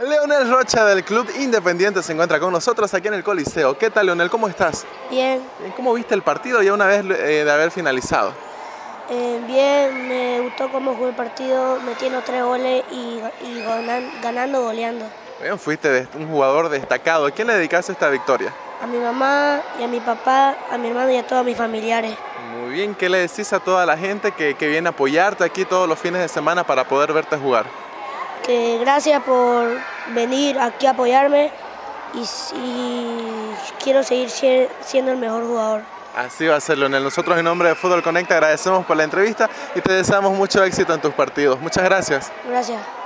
Leonel Rocha del Club Independiente se encuentra con nosotros aquí en el Coliseo. ¿Qué tal, Leonel? ¿Cómo estás? Bien. ¿Cómo viste el partido ya una vez de haber finalizado? Bien, me gustó cómo jugó el partido, metiendo 3 goles y ganando, goleando. Bien, fuiste un jugador destacado. ¿A quién le dedicaste esta victoria? A mi mamá y a mi papá, a mi hermano y a todos mis familiares. Muy bien, ¿qué le decís a toda la gente que viene a apoyarte aquí todos los fines de semana para poder verte jugar? Gracias por venir aquí a apoyarme y quiero seguir siendo el mejor jugador. Así va a ser, Leonel. Nosotros en nombre de Fútbol Conecta agradecemos por la entrevista y te deseamos mucho éxito en tus partidos. Muchas gracias. Gracias.